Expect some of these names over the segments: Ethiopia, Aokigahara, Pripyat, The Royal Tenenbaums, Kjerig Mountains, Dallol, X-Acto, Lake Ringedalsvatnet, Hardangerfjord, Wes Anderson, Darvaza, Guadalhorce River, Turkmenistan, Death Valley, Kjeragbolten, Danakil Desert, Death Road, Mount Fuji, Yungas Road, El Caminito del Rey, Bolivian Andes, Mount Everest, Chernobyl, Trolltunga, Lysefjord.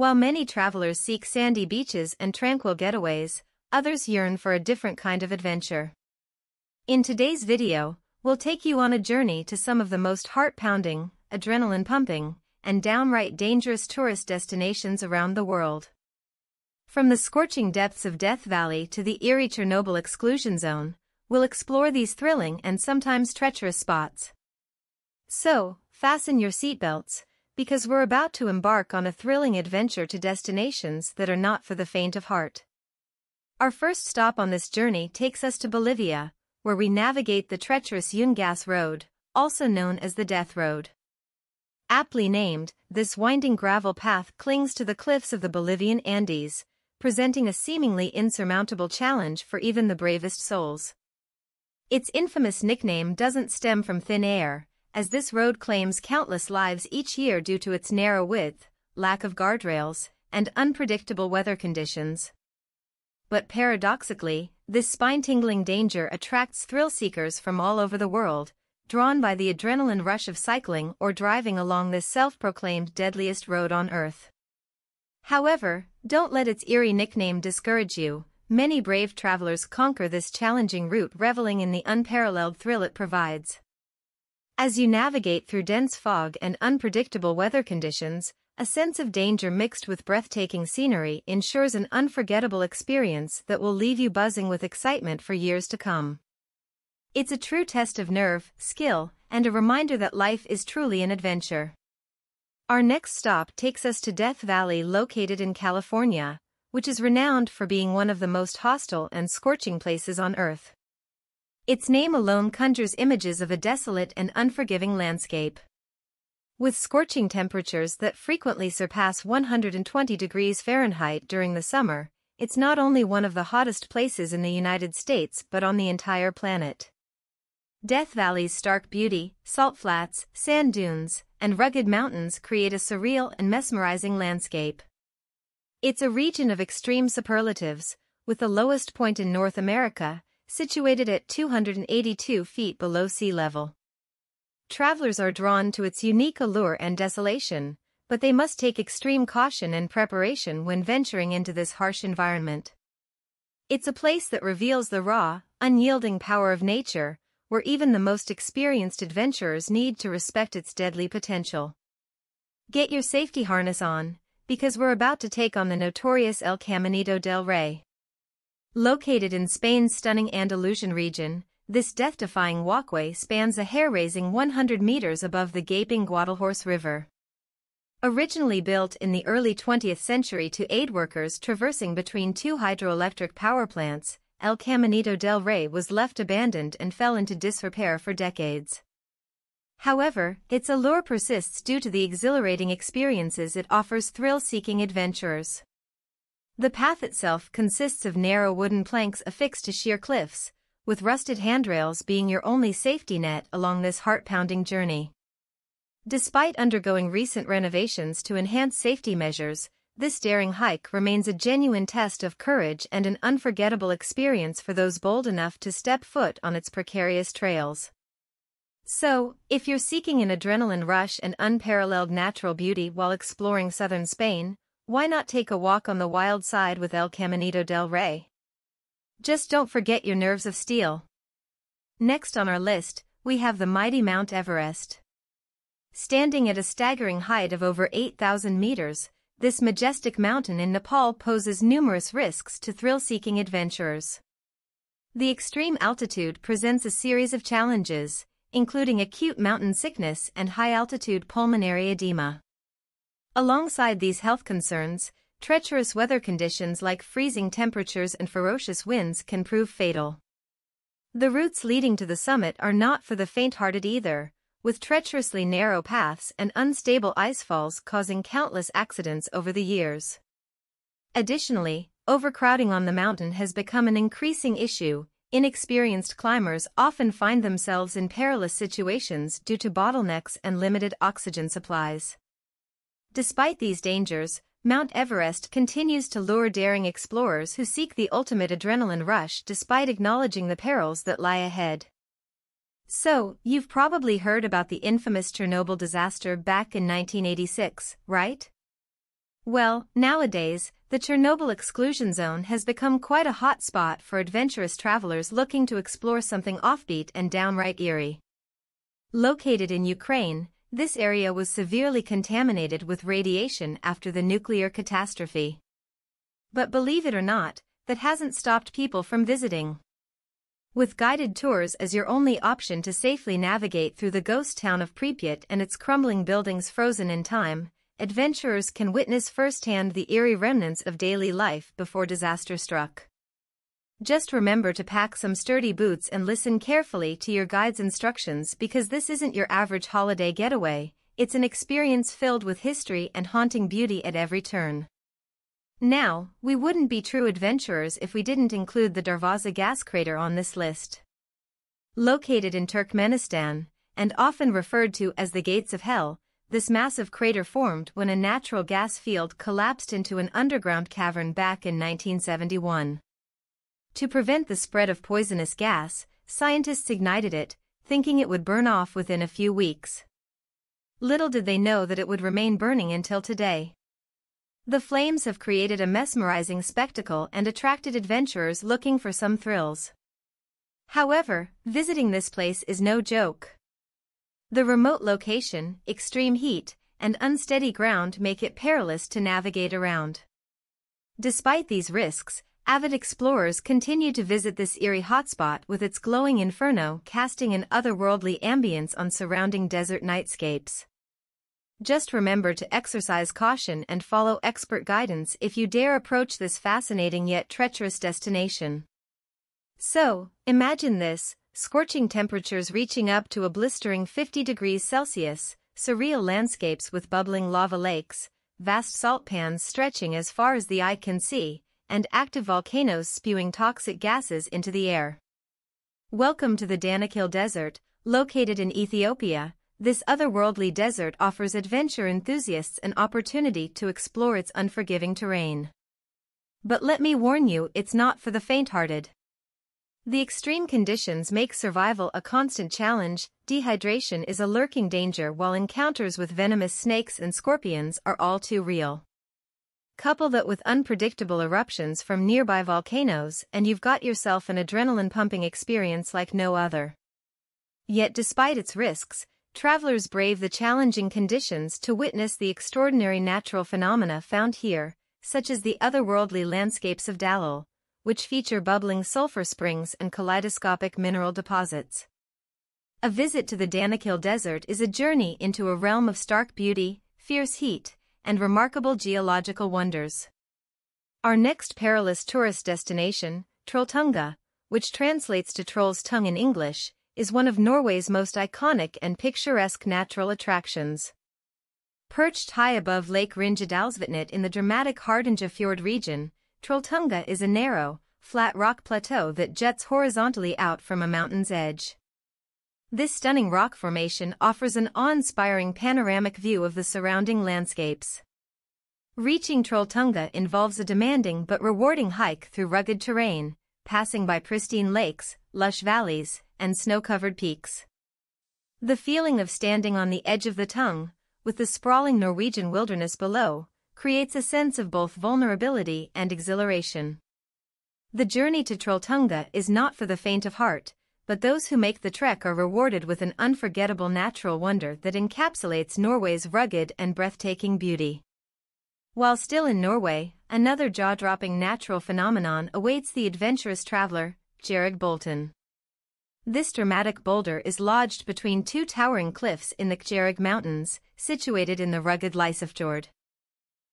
While many travelers seek sandy beaches and tranquil getaways, others yearn for a different kind of adventure. In today's video, we'll take you on a journey to some of the most heart-pounding, adrenaline-pumping, and downright dangerous tourist destinations around the world. From the scorching depths of Death Valley to the eerie Chernobyl exclusion zone, we'll explore these thrilling and sometimes treacherous spots. So, fasten your seatbelts, because we're about to embark on a thrilling adventure to destinations that are not for the faint of heart. Our first stop on this journey takes us to Bolivia, where we navigate the treacherous Yungas Road, also known as the Death Road. Aptly named, this winding gravel path clings to the cliffs of the Bolivian Andes, presenting a seemingly insurmountable challenge for even the bravest souls. Its infamous nickname doesn't stem from thin air, as this road claims countless lives each year due to its narrow width, lack of guardrails, and unpredictable weather conditions. But paradoxically, this spine-tingling danger attracts thrill-seekers from all over the world, drawn by the adrenaline rush of cycling or driving along this self-proclaimed deadliest road on Earth. However, don't let its eerie nickname discourage you. Many brave travelers conquer this challenging route, reveling in the unparalleled thrill it provides. As you navigate through dense fog and unpredictable weather conditions, a sense of danger mixed with breathtaking scenery ensures an unforgettable experience that will leave you buzzing with excitement for years to come. It's a true test of nerve, skill, and a reminder that life is truly an adventure. Our next stop takes us to Death Valley, located in California, which is renowned for being one of the most hostile and scorching places on Earth. Its name alone conjures images of a desolate and unforgiving landscape. With scorching temperatures that frequently surpass 120 degrees Fahrenheit during the summer, it's not only one of the hottest places in the United States but on the entire planet. Death Valley's stark beauty, salt flats, sand dunes, and rugged mountains create a surreal and mesmerizing landscape. It's a region of extreme superlatives, with the lowest point in North America, situated at 282 feet below sea level. Travelers are drawn to its unique allure and desolation, but they must take extreme caution and preparation when venturing into this harsh environment. It's a place that reveals the raw, unyielding power of nature, where even the most experienced adventurers need to respect its deadly potential. Get your safety harness on, because we're about to take on the notorious El Caminito del Rey. Located in Spain's stunning Andalusian region, this death-defying walkway spans a hair-raising 100 meters above the gaping Guadalhorce River. Originally built in the early 20th century to aid workers traversing between two hydroelectric power plants, El Caminito del Rey was left abandoned and fell into disrepair for decades. However, its allure persists due to the exhilarating experiences it offers thrill-seeking adventurers. The path itself consists of narrow wooden planks affixed to sheer cliffs, with rusted handrails being your only safety net along this heart-pounding journey. Despite undergoing recent renovations to enhance safety measures, this daring hike remains a genuine test of courage and an unforgettable experience for those bold enough to step foot on its precarious trails. So, if you're seeking an adrenaline rush and unparalleled natural beauty while exploring southern Spain, why not take a walk on the wild side with El Caminito del Rey? Just don't forget your nerves of steel. Next on our list, we have the mighty Mount Everest. Standing at a staggering height of over 8,000 meters, this majestic mountain in Nepal poses numerous risks to thrill-seeking adventurers. The extreme altitude presents a series of challenges, including acute mountain sickness and high-altitude pulmonary edema. Alongside these health concerns, treacherous weather conditions like freezing temperatures and ferocious winds can prove fatal. The routes leading to the summit are not for the faint-hearted either, with treacherously narrow paths and unstable icefalls causing countless accidents over the years. Additionally, overcrowding on the mountain has become an increasing issue. Inexperienced climbers often find themselves in perilous situations due to bottlenecks and limited oxygen supplies. Despite these dangers, Mount Everest continues to lure daring explorers who seek the ultimate adrenaline rush despite acknowledging the perils that lie ahead. So, you've probably heard about the infamous Chernobyl disaster back in 1986, right? Well, nowadays, the Chernobyl exclusion zone has become quite a hot spot for adventurous travelers looking to explore something offbeat and downright eerie. Located in Ukraine, this area was severely contaminated with radiation after the nuclear catastrophe. But believe it or not, that hasn't stopped people from visiting. With guided tours as your only option to safely navigate through the ghost town of Pripyat and its crumbling buildings frozen in time, adventurers can witness firsthand the eerie remnants of daily life before disaster struck. Just remember to pack some sturdy boots and listen carefully to your guide's instructions, because this isn't your average holiday getaway, it's an experience filled with history and haunting beauty at every turn. Now, we wouldn't be true adventurers if we didn't include the Darvaza gas crater on this list. Located in Turkmenistan, and often referred to as the Gates of Hell, this massive crater formed when a natural gas field collapsed into an underground cavern back in 1971. To prevent the spread of poisonous gas, scientists ignited it, thinking it would burn off within a few weeks. Little did they know that it would remain burning until today. The flames have created a mesmerizing spectacle and attracted adventurers looking for some thrills. However, visiting this place is no joke. The remote location, extreme heat, and unsteady ground make it perilous to navigate around. Despite these risks, avid explorers continue to visit this eerie hotspot with its glowing inferno casting an otherworldly ambience on surrounding desert nightscapes. Just remember to exercise caution and follow expert guidance if you dare approach this fascinating yet treacherous destination. So, imagine this. Scorching temperatures reaching up to a blistering 50 degrees Celsius, surreal landscapes with bubbling lava lakes, vast salt pans stretching as far as the eye can see, and active volcanoes spewing toxic gases into the air. Welcome to the Danakil Desert, located in Ethiopia. This otherworldly desert offers adventure enthusiasts an opportunity to explore its unforgiving terrain. But let me warn you, it's not for the faint-hearted. The extreme conditions make survival a constant challenge, dehydration is a lurking danger, while encounters with venomous snakes and scorpions are all too real. Couple that with unpredictable eruptions from nearby volcanoes and you've got yourself an adrenaline-pumping experience like no other. Yet despite its risks, travelers brave the challenging conditions to witness the extraordinary natural phenomena found here, such as the otherworldly landscapes of Dallol, which feature bubbling sulfur springs and kaleidoscopic mineral deposits. A visit to the Danakil Desert is a journey into a realm of stark beauty, fierce heat, and remarkable geological wonders. Our next perilous tourist destination, Trolltunga, which translates to Troll's Tongue in English, is one of Norway's most iconic and picturesque natural attractions. Perched high above Lake Ringedalsvatnet in the dramatic Hardangerfjord region, Trolltunga is a narrow, flat rock plateau that juts horizontally out from a mountain's edge. This stunning rock formation offers an awe-inspiring panoramic view of the surrounding landscapes. Reaching Trolltunga involves a demanding but rewarding hike through rugged terrain, passing by pristine lakes, lush valleys, and snow-covered peaks. The feeling of standing on the edge of the tongue, with the sprawling Norwegian wilderness below, creates a sense of both vulnerability and exhilaration. The journey to Trolltunga is not for the faint of heart, but those who make the trek are rewarded with an unforgettable natural wonder that encapsulates Norway's rugged and breathtaking beauty. While still in Norway, another jaw-dropping natural phenomenon awaits the adventurous traveler, Kjeragbolten. This dramatic boulder is lodged between two towering cliffs in the Kjerig Mountains, situated in the rugged Lysefjord.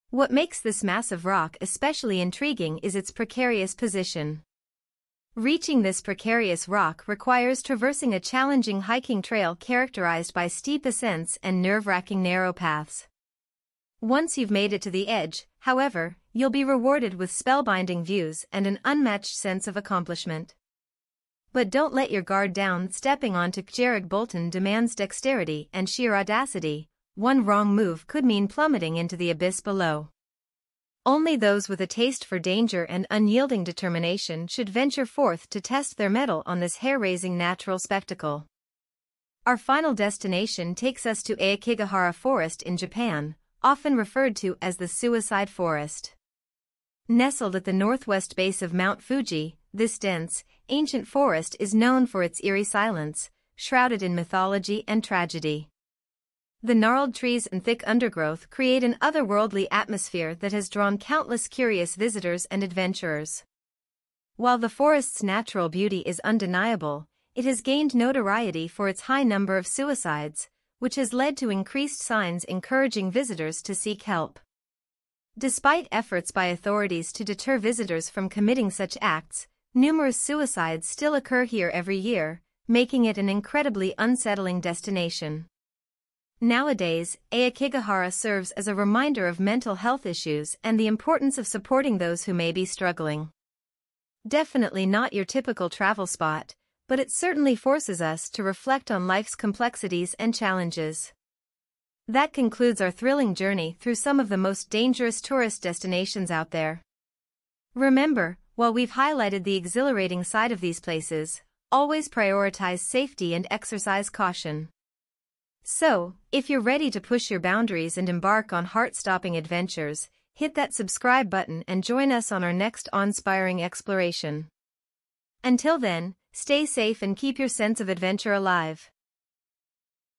What makes this massive rock especially intriguing is its precarious position. Reaching this precarious rock requires traversing a challenging hiking trail characterized by steep ascents and nerve-wracking narrow paths. Once you've made it to the edge, however, you'll be rewarded with spellbinding views and an unmatched sense of accomplishment. But don't let your guard down. Stepping onto Kjeragbolten demands dexterity and sheer audacity. One wrong move could mean plummeting into the abyss below. Only those with a taste for danger and unyielding determination should venture forth to test their mettle on this hair-raising natural spectacle. Our final destination takes us to Aokigahara Forest in Japan, often referred to as the Suicide Forest. Nestled at the northwest base of Mount Fuji, this dense, ancient forest is known for its eerie silence, shrouded in mythology and tragedy. The gnarled trees and thick undergrowth create an otherworldly atmosphere that has drawn countless curious visitors and adventurers. While the forest's natural beauty is undeniable, it has gained notoriety for its high number of suicides, which has led to increased signs encouraging visitors to seek help. Despite efforts by authorities to deter visitors from committing such acts, numerous suicides still occur here every year, making it an incredibly unsettling destination. Nowadays, Aokigahara serves as a reminder of mental health issues and the importance of supporting those who may be struggling. Definitely not your typical travel spot, but it certainly forces us to reflect on life's complexities and challenges. That concludes our thrilling journey through some of the most dangerous tourist destinations out there. Remember, while we've highlighted the exhilarating side of these places, always prioritize safety and exercise caution. So, if you're ready to push your boundaries and embark on heart-stopping adventures, hit that subscribe button and join us on our next awe-inspiring exploration. Until then, stay safe and keep your sense of adventure alive.